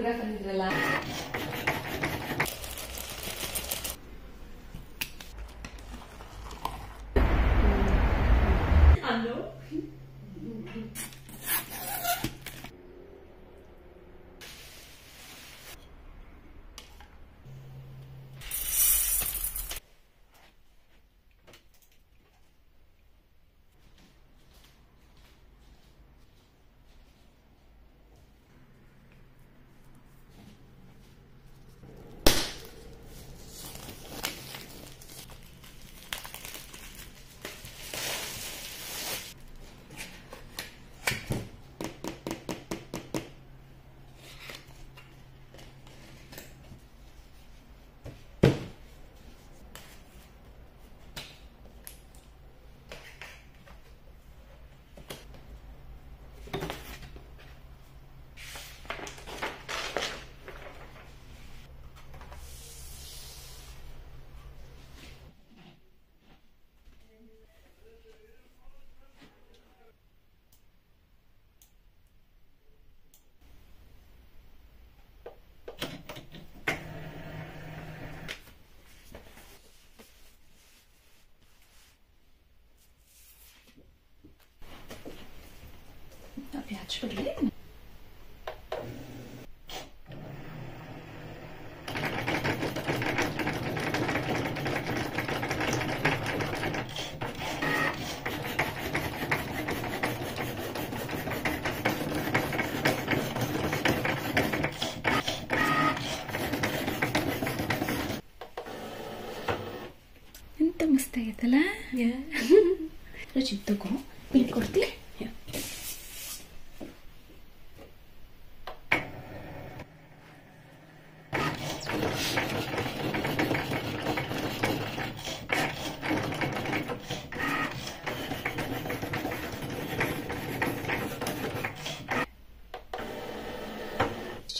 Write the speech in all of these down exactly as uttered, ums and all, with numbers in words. Telegraph and Rely. Hello. That's brilliant. Ento mustahidala ya. Rajitto ko pin korti.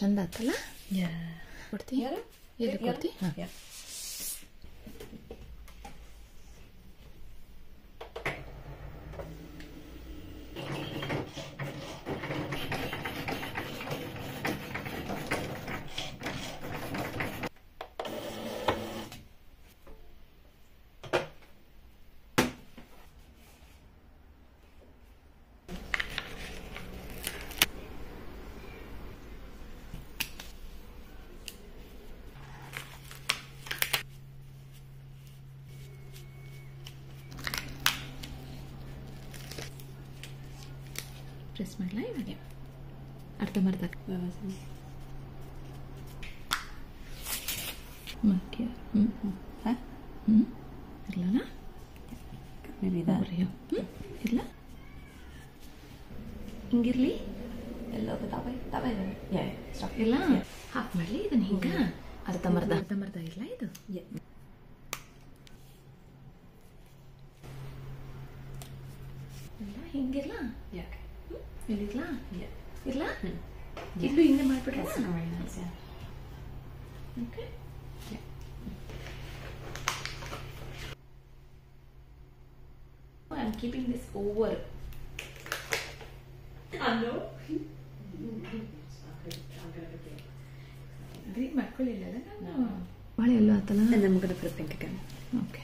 Chandatala? Yeah. Kurti? Yeah. Yeah. Kurti? Yeah. Yeah. Press my live again. Arta marta. Makia. Hmm. Ha? Hmm. Irlana. Maybe that. Hmm. Irla. Ingirli. Hello, tapai. Tapai. Yeah. Stop. Irla. Half marli. Then hinga. Arta marta. Arta marta irla idu. Yeah. Irla hingirla. Yeah. Really glad. Yeah. You're glad? Yeah. You're doing the marble. That's not very nice, yeah. Okay. Yeah. Oh, I'm keeping this over. Hello? Green marble is not there. No. What is yellow? And then we're going to put pink again. Okay.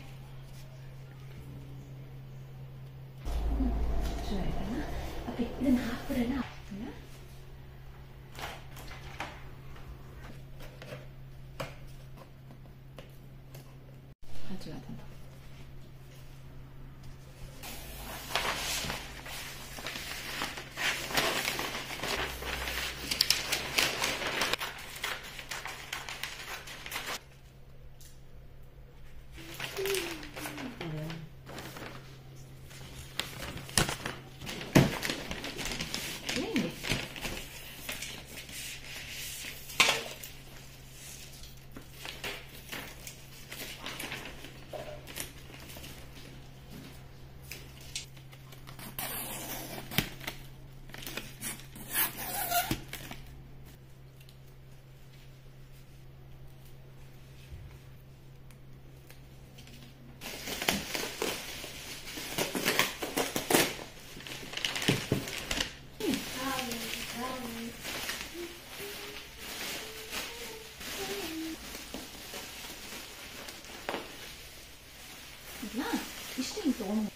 Okay, then half put it out. one.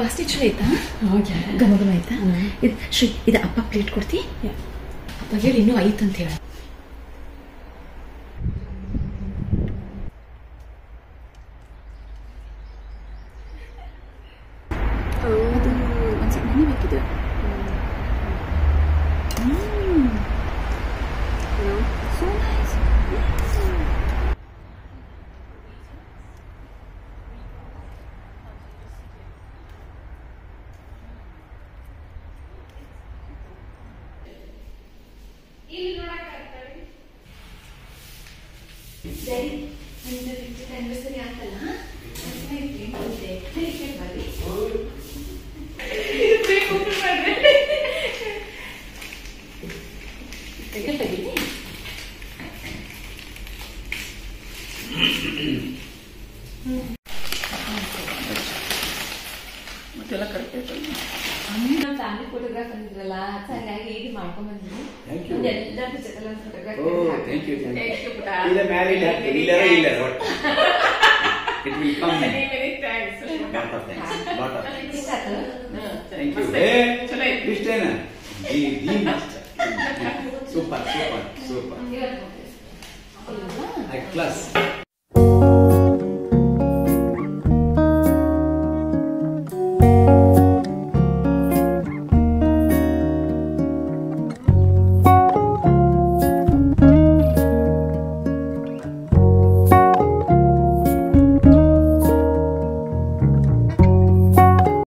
Fast ಇಚ್ ಐತಾ okay ಗಮ ಗಮ ಐತಾ ಇದು ಶ್ರೀ ಇದು ಅಪ್ಪ plate ಕೊಡ್ತಿ ಅಪ್ಪ ಹೇಳಿ ಇನ್ನೂ ಐತ ಅಂತ ಹೇಳ ಅದು ಒಂದು ಸ್ವಲ್ಪ ಮನೆ ಬೇಕಿದೆ Daddy, I'm the fiftieth anniversary uncle, huh? That's my dream today. Take it, buddy. It's very good to my dad. Take it, buddy. What are you doing? I'm doing a family photograph. I'm doing a family photograph. Thank you. Oh, thank you. Thank you. Either married or either what? It will come. Many, many thanks. Lot of thanks. Lot of thanks. Thank you. Hey, Krishna, the the master. Super, super, super. At class.